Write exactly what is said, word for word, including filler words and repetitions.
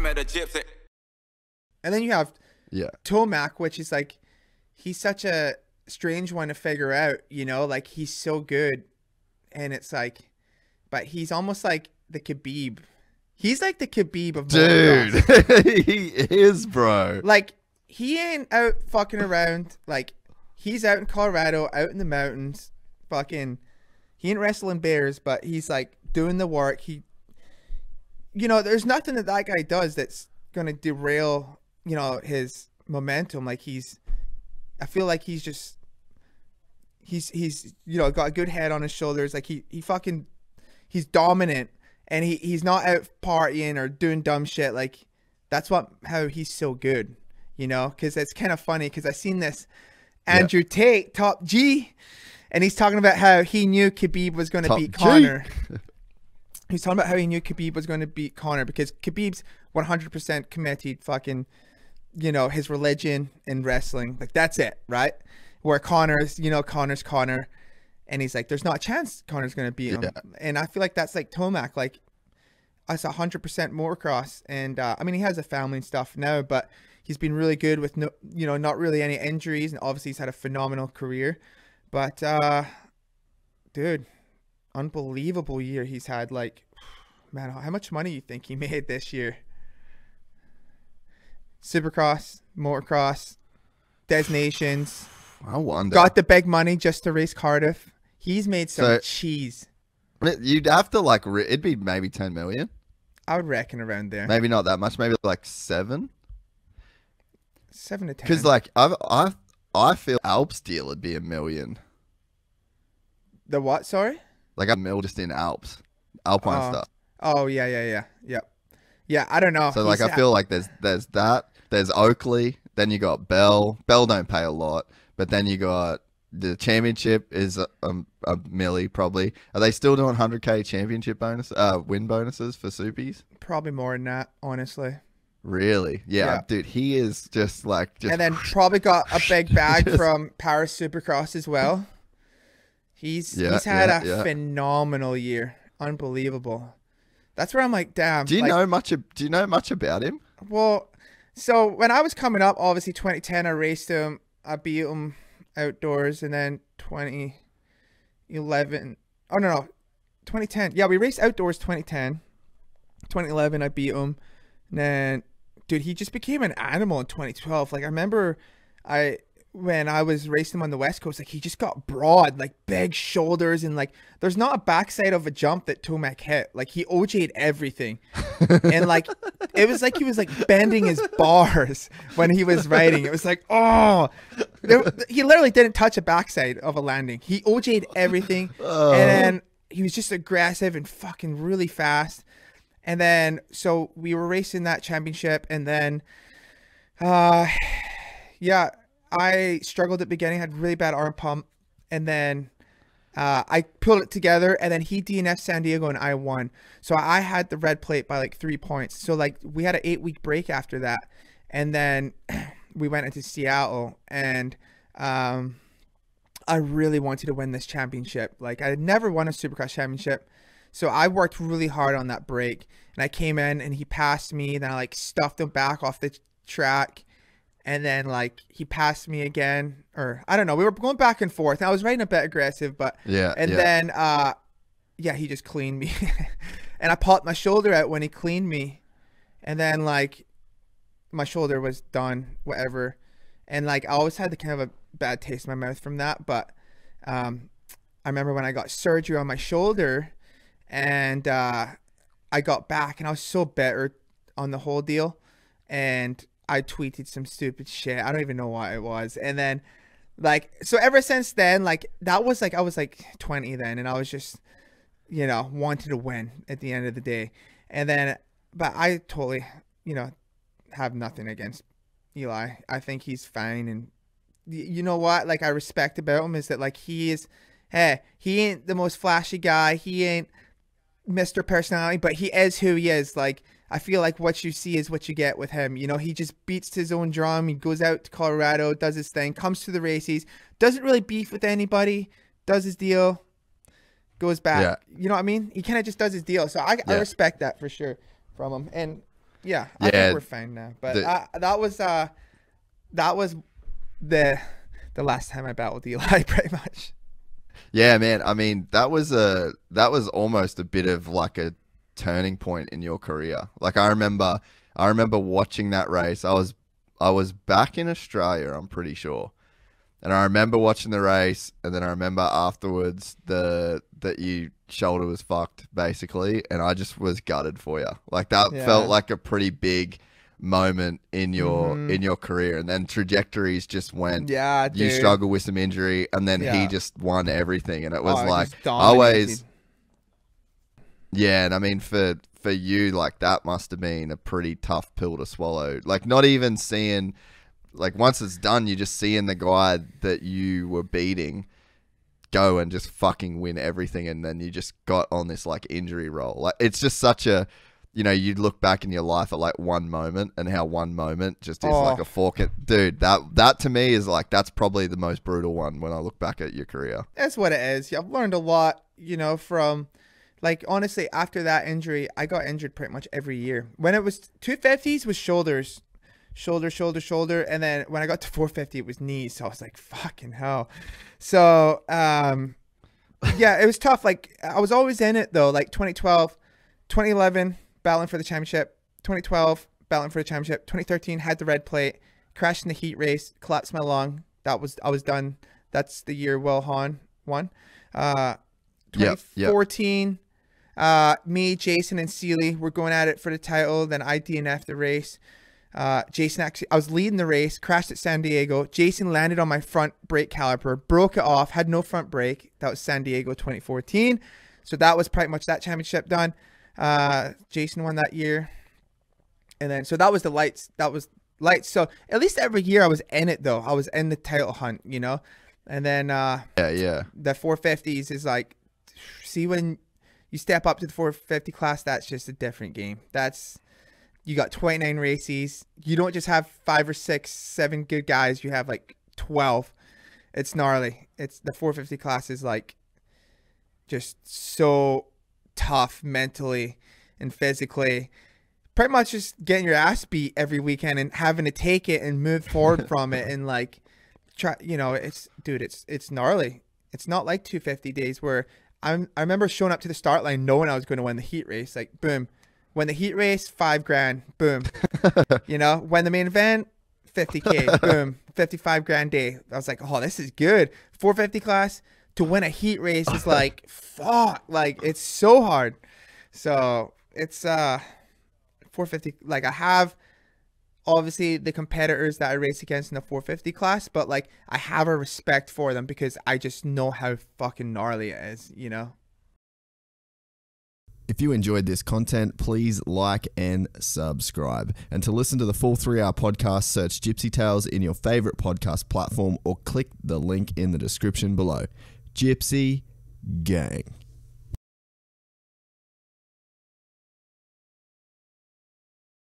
met a gypsy. And then you have yeah. Tomac, which is like, he's such a strange one to figure out, you know, like he's so good. And it's like, but he's almost like the Khabib. He's like the Khabib of Motocross. Dude, he is, bro. Like, he ain't out fucking around. Like, he's out in Colorado, out in the mountains. Fucking, he ain't wrestling bears, but he's like doing the work. He, you know, there's nothing that that guy does that's going to derail, you know, his momentum. Like, he's, I feel like he's just, he's, he's, you know, got a good head on his shoulders. Like, he, he fucking, he's dominant, and he, he's not out partying or doing dumb shit. Like, that's what, how he's so good, you know, cause it's kind of funny. Cause I seen this Andrew yeah. Tate, Top G, and he's talking about how he knew Khabib was going to beat Conor. He's talking about how he knew Khabib was going to beat Conor because Khabib's one hundred percent committed fucking, you know, his religion and wrestling. Like, that's it, right? Where Conor's, you know, Conor's Conor. And he's like, there's not a chance Conor's going to beat him. Yeah. And I feel like that's like Tomac. Like, that's one hundred percent motocross. And, uh, I mean, he has a family and stuff now, but he's been really good with, no, you know, not really any injuries. And obviously, he's had a phenomenal career. But, uh, dude, unbelievable year he's had. Like, man, how much money you think he made this year? Supercross, motocross, designations. I wonder. Got the big money just to race Cardiff. He's made some so, cheese. You'd have to, like, it'd be maybe ten million. I would reckon around there. Maybe not that much. Maybe like seven. Seven to ten. Because, like, I've, I've, I feel Alps deal would be a million. The what? Sorry? Like a mil just in Alps. Alpine oh. stuff. Oh, yeah, yeah, yeah. Yep. Yeah, I don't know. So, like, He's I feel like there's there's that. There's Oakley. Then you got Bell. Bell don't pay a lot. But then you got the championship is a, a, a milli probably. Are they still doing one hundred K championship bonus, uh, win bonuses for Supies? Probably more than that, honestly. Really? Yeah, yeah, dude, he is just like... Just and then probably got a big bag just... from Paris Supercross as well. He's yeah, he's had yeah, a yeah. phenomenal year. Unbelievable. That's where I'm like, damn. Do you like, know much of, Do you know much about him? Well, so when I was coming up, obviously twenty ten, I raced him. I beat him outdoors. And then twenty eleven... Oh, no, no. twenty ten. Yeah, we raced outdoors twenty ten. twenty eleven, I beat him. And then, dude, he just became an animal in twenty twelve. Like, I remember I when I was racing him on the West Coast, like, he just got broad, like, big shoulders. And, like, there's not a backside of a jump that Tomac hit. Like, he O J'd everything. And, like, it was like he was, like, bending his bars when he was riding. It was like, oh. There, he literally didn't touch a backside of a landing. He O J'd everything. Oh. And then he was just aggressive and fucking really fast. And then, so we were racing that championship, and then, uh, yeah, I struggled at the beginning, had really bad arm pump, and then uh, I pulled it together, and then he D N F'd San Diego, and I won. So I had the red plate by like three points. So like we had an eight-week break after that, and then we went into Seattle, and um, I really wanted to win this championship. Like I had never won a Supercross championship. So I worked really hard on that break, and I came in and he passed me, and then I like stuffed him back off the track, and then like he passed me again, or I don't know. We were going back and forth. And I was riding a bit aggressive, but yeah, and yeah. then uh, yeah, he just cleaned me, and I popped my shoulder out when he cleaned me, and then like my shoulder was done, whatever, and like I always had the kind of a bad taste in my mouth from that. But um, I remember when I got surgery on my shoulder. And uh, I got back, and I was so bitter on the whole deal. And I tweeted some stupid shit. I don't even know what it was. And then, like, so ever since then, like, that was like, I was like twenty then. And I was just, you know, wanted to win at the end of the day. And then, but I totally, you know, have nothing against Eli. I think he's fine. And you know what, like, I respect about him is that, like, he is, hey, he ain't the most flashy guy. He ain't Mister Personality, but he is who he is. Like, I feel like what you see is what you get with him. You know, he just beats his own drum. He goes out to Colorado, does his thing, comes to the races, doesn't really beef with anybody, does his deal, goes back. Yeah. You know what I mean? He kind of just does his deal. So I, yeah. I respect that for sure from him. And Yeah, I yeah, think we're fine now. But the, I, that was uh, that was the the last time I battled Eli, pretty much. Yeah, man. I mean, that was a that was almost a bit of like a turning point in your career. Like I remember, I remember watching that race. I was I was back in Australia, I'm pretty sure, and I remember watching the race, and then I remember afterwards the that you. shoulder was fucked basically, and I just was gutted for you. Like that yeah. felt like a pretty big moment in your mm-hmm. in your career, and then trajectories just went. Yeah, dude. You struggled with some injury, and then yeah. he just won everything, and it was oh, like always. Yeah, and I mean for for you, like that must have been a pretty tough pill to swallow. Like not even seeing, like once it's done, you're just seeing the guy that you were beating go and just fucking win everything, and then you just got on this like injury roll. Like it's just such a, you know, you look back in your life at like one moment and how one moment just is oh. like a fork in, dude, that that to me is like, that's probably the most brutal one when I look back at your career. That's what it is. I've learned a lot, you know, from like, honestly, after that injury, I got injured pretty much every year. When it was two fifties was shoulders, shoulder, shoulder, shoulder. And then when I got to four fifty, it was knees. So I was like, fucking hell. So, um, yeah, it was tough. Like I was always in it though. Like twenty twelve, twenty eleven, battling for the championship, twenty twelve, battling for the championship, twenty thirteen, had the red plate, crashed in the heat race, collapsed my lung. That was, I was done. That's the year Will Hahn won. Uh, twenty fourteen, yep, yep. Uh, me, Jason and Seely were going at it for the title. Then I D N F'd the race. Uh, Jason actually, I was leading the race, crashed at San Diego. Jason landed on my front brake caliper, broke it off, had no front brake. That was San Diego twenty fourteen. So that was pretty much that championship done. Uh, Jason won that year. And then, so that was the lights. That was lights. So at least every year I was in it though. I was in the title hunt, you know? And then, uh, yeah, yeah. the four fifties is like, see when you step up to the four fifty class, that's just a different game. That's, you got twenty-nine races. You don't just have five or six, seven good guys. You have like twelve. It's gnarly. It's the four fifty class is like just so tough mentally and physically. Pretty much just getting your ass beat every weekend and having to take it and move forward from it and like try. You know, it's dude. It's it's gnarly. It's not like two fifty days where I'm. I remember showing up to the start line knowing I was going to win the heat race. Like boom. When the heat race, five grand, boom. You know, when the main event, fifty K, boom, fifty-five grand day. I was like, oh, this is good. four fifty class to win a heat race is like, fuck, like it's so hard. So it's uh, four fifty. Like I have obviously the competitors that I race against in the four fifty class, but like I have a respect for them because I just know how fucking gnarly it is, you know? If you enjoyed this content, please like and subscribe. And to listen to the full three hour podcast, search Gypsy Tales in your favorite podcast platform or click the link in the description below. Gypsy Gang.